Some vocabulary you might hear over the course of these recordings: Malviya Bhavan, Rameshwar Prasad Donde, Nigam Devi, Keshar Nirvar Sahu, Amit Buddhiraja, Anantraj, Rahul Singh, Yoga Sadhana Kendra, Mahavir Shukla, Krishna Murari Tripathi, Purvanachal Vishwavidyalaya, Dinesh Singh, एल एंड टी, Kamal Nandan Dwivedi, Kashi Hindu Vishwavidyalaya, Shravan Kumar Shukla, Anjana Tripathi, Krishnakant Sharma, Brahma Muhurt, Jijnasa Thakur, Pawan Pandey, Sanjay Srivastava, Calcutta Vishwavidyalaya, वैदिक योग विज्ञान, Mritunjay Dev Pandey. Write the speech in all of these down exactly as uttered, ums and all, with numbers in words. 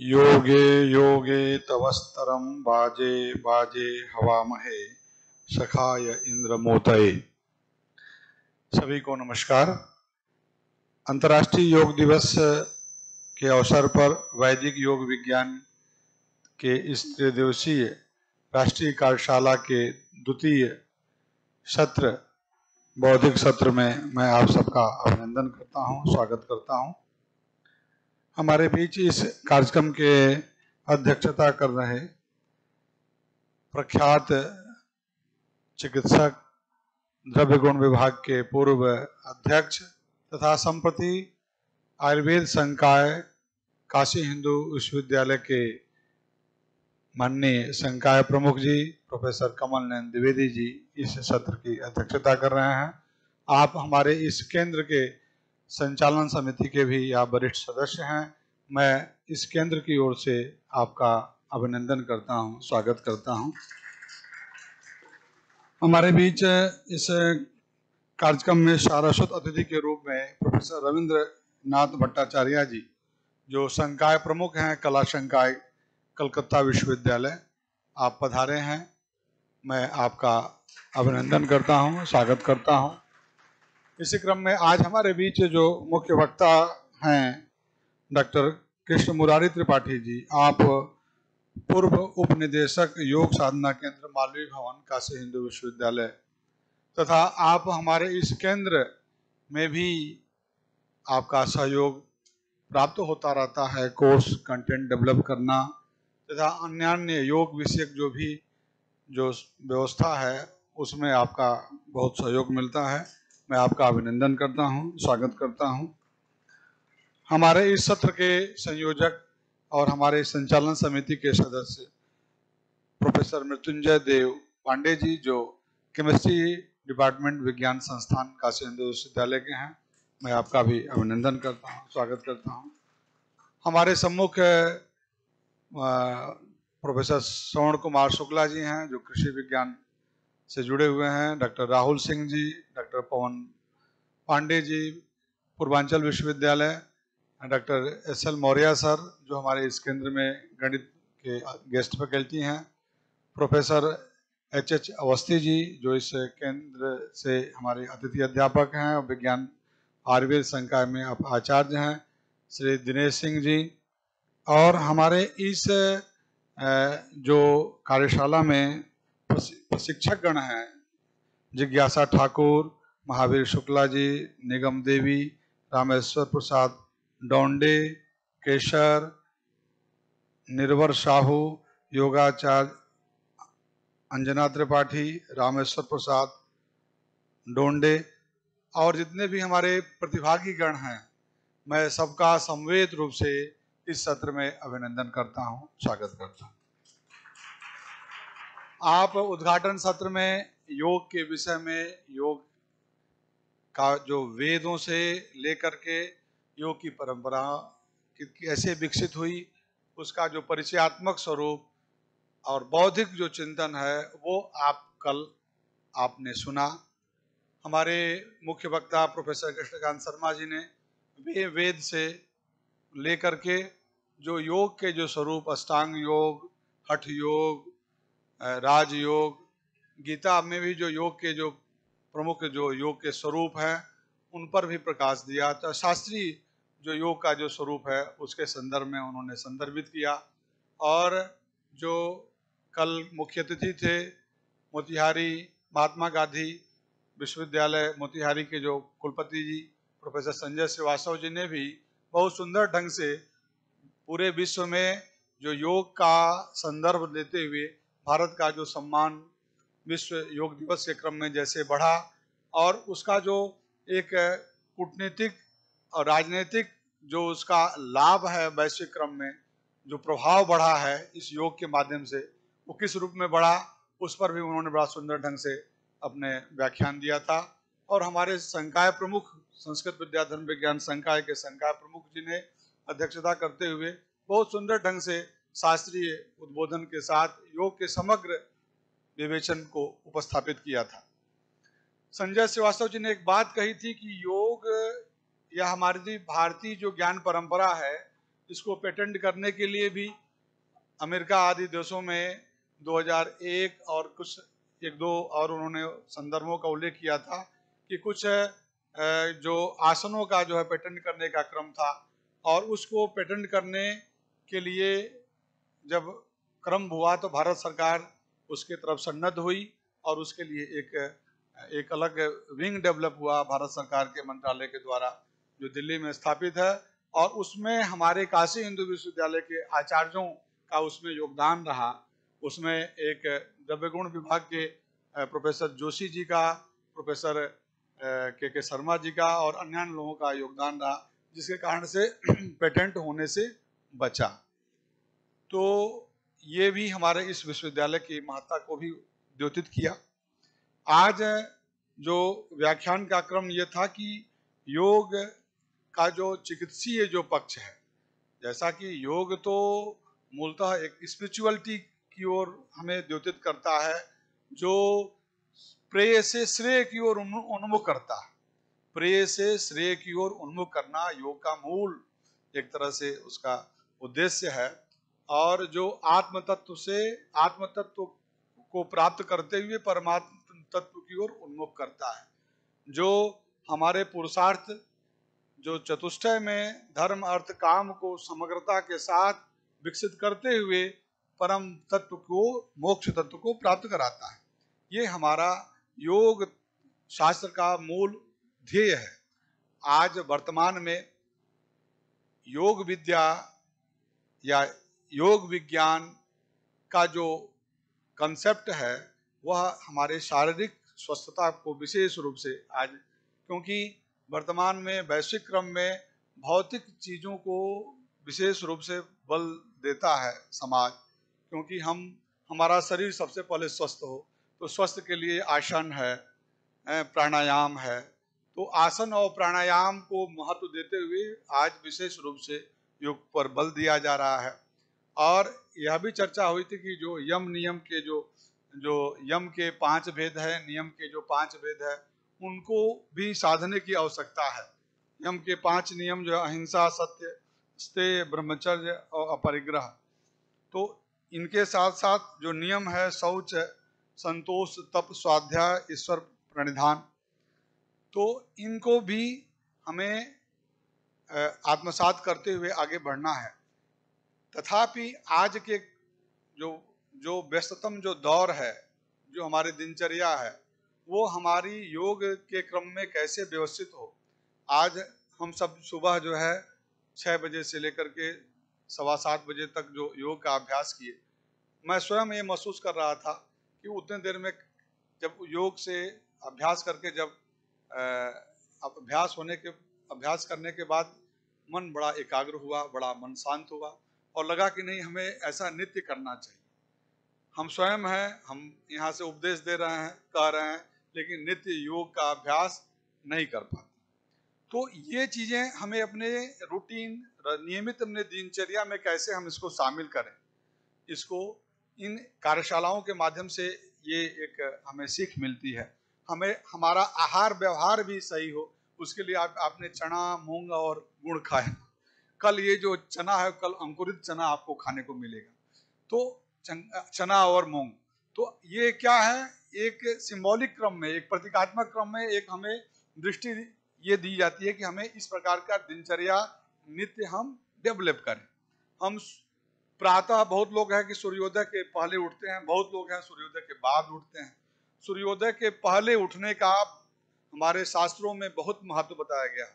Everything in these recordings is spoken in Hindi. योगे योगे तवस्तरम बाजे बाजे हवामहे सखाय इंद्रमोतये। सभी को नमस्कार। अंतर्राष्ट्रीय योग दिवस के अवसर पर वैदिक योग विज्ञान के इस त्रिदिवसीय राष्ट्रीय कार्यशाला के द्वितीय सत्र बौद्धिक सत्र में मैं आप सबका अभिनंदन करता हूं, स्वागत करता हूं। हमारे बीच इस कार्यक्रम के अध्यक्षता कर रहे प्रख्यात चिकित्सक, द्रव्य गुण विभाग के पूर्व अध्यक्ष तथा संप्रति आयुर्वेद संकाय काशी हिंदू विश्वविद्यालय के माननीय संकाय प्रमुख जी प्रोफेसर कमल नंदन द्विवेदी जी इस सत्र की अध्यक्षता कर रहे हैं। आप हमारे इस केंद्र के संचालन समिति के भी आप वरिष्ठ सदस्य हैं। मैं इस केंद्र की ओर से आपका अभिनंदन करता हूं, स्वागत करता हूं। हमारे बीच इस कार्यक्रम में सारस्वत अतिथि के रूप में प्रोफेसर रविंद्र नाथ भट्टाचार्य जी, जो संकाय प्रमुख हैं कला संकाय कलकत्ता विश्वविद्यालय, आप पधारे हैं। मैं आपका अभिनंदन करता हूं, स्वागत करता हूं। इसी क्रम में आज हमारे बीच जो मुख्य वक्ता हैं डॉक्टर कृष्ण मुरारी त्रिपाठी जी, आप पूर्व उपनिदेशक योग साधना केंद्र मालवीय भवन काशी हिंदू विश्वविद्यालय तथा आप हमारे इस केंद्र में भी आपका सहयोग प्राप्त होता रहता है, कोर्स कंटेंट डेवलप करना तथा अन्य योग विषयक जो भी जो व्यवस्था है उसमें आपका बहुत सहयोग मिलता है। मैं आपका अभिनंदन करता हूं, स्वागत करता हूं। हमारे इस सत्र के संयोजक और हमारे संचालन समिति के सदस्य प्रोफेसर मृत्युंजय देव पांडे जी, जो केमिस्ट्री डिपार्टमेंट विज्ञान संस्थान काशी हिंदू विश्वविद्यालय के हैं, मैं आपका भी अभिनंदन करता हूं, स्वागत करता हूं। हमारे सम्मुख प्रोफेसर श्रवण कुमार शुक्ला जी हैं, जो कृषि विज्ञान से जुड़े हुए हैं, डॉक्टर राहुल सिंह जी, डॉक्टर पवन पांडे जी पूर्वांचल विश्वविद्यालय, doctor S L Maurya sir जो हमारे इस केंद्र में गणित के गेस्ट फैकल्टी हैं, professor H H Awasthi ji जो इस केंद्र से हमारे अतिथि अध्यापक हैं और विज्ञान आयुर्वेद संकाय में आप आचार्य हैं, श्री दिनेश सिंह जी। और हमारे इस जो कार्यशाला में प्रशिक्षक गण हैं जिज्ञासा ठाकुर, महावीर शुक्ला जी, निगम देवी, रामेश्वर प्रसाद डोंडे, केशर निर्वर साहू, योगाचार्य अंजना त्रिपाठी, रामेश्वर प्रसाद डोंडे और जितने भी हमारे प्रतिभागी गण हैं, मैं सबका समवेत रूप से इस सत्र में अभिनंदन करता हूं, स्वागत करता हूं। आप उद्घाटन सत्र में योग के विषय में, योग का जो वेदों से लेकर के योग की परंपरा कैसे विकसित हुई, उसका जो परिचयात्मक स्वरूप और बौद्धिक जो चिंतन है वो आप कल आपने सुना। हमारे मुख्य वक्ता प्रोफेसर कृष्णकांत शर्मा जी ने वे वेद से लेकर के जो योग के जो स्वरूप, अष्टांग योग, हठ योग, राजयोग, गीता में भी जो योग के जो प्रमुख जो योग के स्वरूप हैं उन पर भी प्रकाश दिया। तो शास्त्रीय जो योग का जो स्वरूप है उसके संदर्भ में उन्होंने संदर्भित किया। और जो कल मुख्य अतिथि थे मोतिहारी महात्मा गांधी विश्वविद्यालय मोतिहारी के जो कुलपति जी प्रोफेसर संजय श्रीवास्तव जी ने भी बहुत सुंदर ढंग से पूरे विश्व में जो योग का संदर्भ लेते हुए भारत का जो सम्मान विश्व योग दिवस के क्रम में जैसे बढ़ा और उसका जो एक कूटनीतिक और राजनीतिक जो उसका लाभ है वैश्विक क्रम में जो प्रभाव बढ़ा है इस योग के माध्यम से, वो किस रूप में बढ़ा उस पर भी उन्होंने बड़ा सुंदर ढंग से अपने व्याख्यान दिया था। और हमारे संकाय प्रमुख संस्कृत विद्याधर्म विज्ञान संकाय के संकाय प्रमुख जी ने अध्यक्षता करते हुए बहुत सुंदर ढंग से शास्त्रीय उद्बोधन के साथ योग के समग्र विवेचन को उपस्थापित किया था। संजय श्रीवास्तव जी ने एक बात कही थी कि योग या हमारी भारतीय जो ज्ञान परंपरा है इसको पेटेंट करने के लिए भी अमेरिका आदि देशों में दो हज़ार एक और कुछ एक दो और उन्होंने संदर्भों का उल्लेख किया था कि कुछ जो आसनों का जो है पेटेंट करने का क्रम था और उसको पेटेंट करने के लिए जब क्रम हुआ तो भारत सरकार उसके तरफ सन्नद्ध हुई और उसके लिए एक एक अलग विंग डेवलप हुआ भारत सरकार के मंत्रालय के द्वारा जो दिल्ली में स्थापित है और उसमें हमारे काशी हिंदू विश्वविद्यालय के आचार्यों का उसमें योगदान रहा। उसमें एक द्रव्य गुण विभाग के प्रोफेसर जोशी जी का, प्रोफेसर के के शर्मा जी का और अन्य लोगों का योगदान रहा, जिसके कारण से पेटेंट होने से बचा। तो ये भी हमारे इस विश्वविद्यालय की महत्ता को भी द्योतित किया। आज जो व्याख्यान का क्रम ये था कि योग का जो चिकित्सीय जो पक्ष है, जैसा कि योग तो मूलतः एक स्पिरिचुअलिटी की ओर हमें द्योतित करता है, जो प्रेय से श्रेय की ओर उन्मुख करता है। प्रेय से श्रेय की ओर उन्मुख करना योग का मूल एक तरह से उसका उद्देश्य है। और जो आत्म तत्व से आत्म तत्व को प्राप्त करते हुए परमात्म तत्व की ओर उन्मुख करता है, जो हमारे पुरुषार्थ जो चतुष्टय में धर्म अर्थ काम को समग्रता के साथ विकसित करते हुए परम तत्व को मोक्ष तत्व को प्राप्त कराता है। ये हमारा योग शास्त्र का मूल ध्येय है। आज वर्तमान में योग विद्या या योग विज्ञान का जो कंसेप्ट है वह हमारे शारीरिक स्वस्थता को विशेष रूप से आज, क्योंकि वर्तमान में वैश्विक क्रम में भौतिक चीज़ों को विशेष रूप से बल देता है समाज, क्योंकि हम हमारा शरीर सबसे पहले स्वस्थ हो, तो स्वस्थ के लिए आसन है, प्राणायाम है। तो आसन और प्राणायाम को महत्व देते हुए आज विशेष रूप से योग पर बल दिया जा रहा है। और यह भी चर्चा हुई थी कि जो यम नियम के जो जो यम के पांच भेद है, नियम के जो पांच भेद है, उनको भी साधने की आवश्यकता है। यम के पांच नियम जो अहिंसा, सत्य, स्तेय, ब्रह्मचर्य और अपरिग्रह, तो इनके साथ साथ जो नियम है शौच, संतोष, तप, स्वाध्याय, ईश्वर प्रणिधान, तो इनको भी हमें आत्मसात करते हुए आगे बढ़ना है। तथापि आज के जो जो व्यस्ततम जो दौर है, जो हमारी दिनचर्या है, वो हमारी योग के क्रम में कैसे व्यवस्थित हो। आज हम सब सुबह जो है छः बजे से लेकर के सवा सात बजे तक जो योग का अभ्यास किए, मैं स्वयं ये महसूस कर रहा था कि उतने देर में जब योग से अभ्यास करके जब अभ्यास होने के अभ्यास करने के बाद मन बड़ा एकाग्र हुआ, बड़ा मन शांत हुआ और लगा कि नहीं, हमें ऐसा नित्य करना चाहिए। हम स्वयं हैं, हम यहाँ से उपदेश दे रहे हैं, कह रहे हैं, लेकिन नित्य योग का अभ्यास नहीं कर पाते। तो ये चीज़ें हमें अपने रूटीन, नियमित अपने दिनचर्या में कैसे हम इसको शामिल करें, इसको इन कार्यशालाओं के माध्यम से ये एक हमें सीख मिलती है। हमें हमारा आहार व्यवहार भी सही हो, उसके लिए आप आपने चना, मूंग और गुड़ खाए। कल ये जो चना है, कल अंकुरित चना आपको खाने को मिलेगा, तो चना और मूंग, तो ये क्या है, एक सिंबॉलिक क्रम में, एक प्रतीकात्मक क्रम में एक हमें दृष्टि ये दी जाती है कि हमें इस प्रकार का दिनचर्या नित्य हम डेवलप करें। हम प्रातः, बहुत लोग हैं कि सूर्योदय के पहले उठते हैं, बहुत लोग हैं सूर्योदय के बाद उठते हैं। सूर्योदय के पहले उठने का हमारे शास्त्रों में बहुत महत्व बताया गया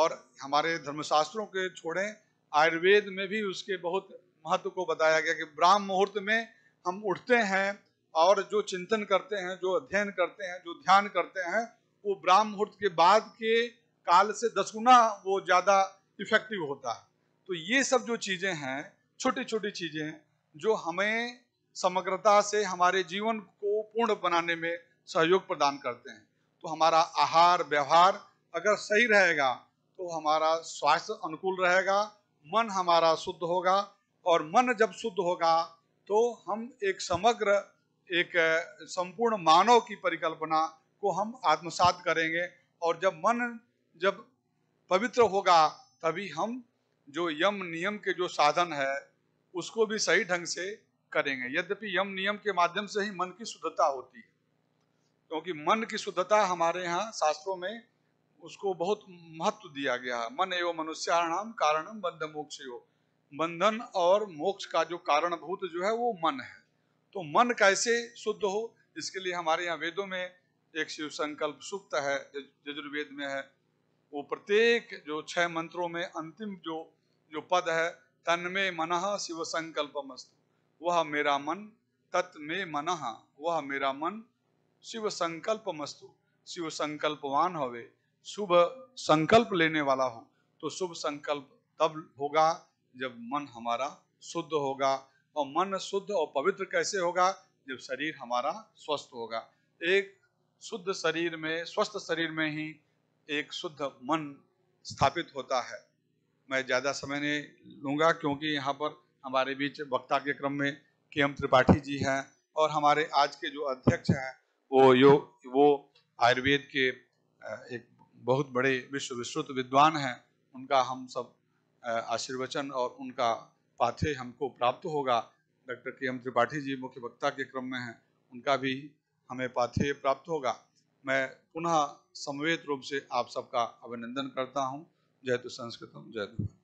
और हमारे धर्मशास्त्रों के छोड़ें आयुर्वेद में भी उसके बहुत महत्व को बताया गया कि ब्रह्म मुहूर्त में हम उठते हैं और जो चिंतन करते हैं, जो अध्ययन करते हैं, जो ध्यान करते हैं, वो ब्रह्म मुहूर्त के बाद के काल से दस गुना वो ज़्यादा इफेक्टिव होता है। तो ये सब जो चीज़ें हैं, छोटी छोटी चीज़ें जो हमें समग्रता से हमारे जीवन को पूर्ण बनाने में सहयोग प्रदान करते हैं। तो हमारा आहार व्यवहार अगर सही रहेगा तो हमारा स्वास्थ्य अनुकूल रहेगा, मन हमारा शुद्ध होगा और मन जब शुद्ध होगा तो हम एक समग्र, एक संपूर्ण मानव की परिकल्पना को हम आत्मसात करेंगे और जब मन जब पवित्र होगा तभी हम जो यम नियम के जो साधन है उसको भी सही ढंग से करेंगे। यद्यपि यम नियम के माध्यम से ही मन की शुद्धता होती है, क्योंकि मन की शुद्धता हमारे यहाँ शास्त्रों में उसको बहुत महत्व दिया गया है। मन एवं मनुष्याणाम कारणम बंध मोक्ष हो, बंधन और मोक्ष का जो कारणभूत जो है वो मन है। तो मन कैसे शुद्ध हो, इसके लिए हमारे यहाँ वेदों में एक शिव संकल्प सूक्त है, यजुर्वेद में है, वो प्रत्येक जो छह मंत्रों में अंतिम जो जो पद है, तन्मे मनः शिव संकल्पमस्तु, वह मेरा मन, तत्मे मनः, वह मेरा मन शिव संकल्पमस्तु, शिव संकल्पवान होवे, शुभ संकल्प लेने वाला हो। तो शुभ संकल्प तब होगा जब मन हमारा शुद्ध होगा, और मन शुद्ध और पवित्र कैसे होगा, जब शरीर हमारा स्वस्थ होगा। एक शुद्ध शरीर में, स्वस्थ शरीर में ही एक शुद्ध मन स्थापित होता है। मैं ज़्यादा समय नहीं लूँगा, क्योंकि यहाँ पर हमारे बीच वक्ता के क्रम में के एम त्रिपाठी जी हैं, और हमारे आज के जो अध्यक्ष हैं वो योग वो आयुर्वेद के एक बहुत बड़े विश्व विश्रुत विद्वान हैं। उनका हम सब आशीर्वचन और उनका पाठ्य हमको प्राप्त होगा। डॉक्टर के एम त्रिपाठी जी मुख्य वक्ता के क्रम में हैं, उनका भी हमें पाठ्य प्राप्त होगा। मैं पुनः समवेत रूप से आप सबका अभिनंदन करता हूं। जय तु संस्कृतम, जय तु।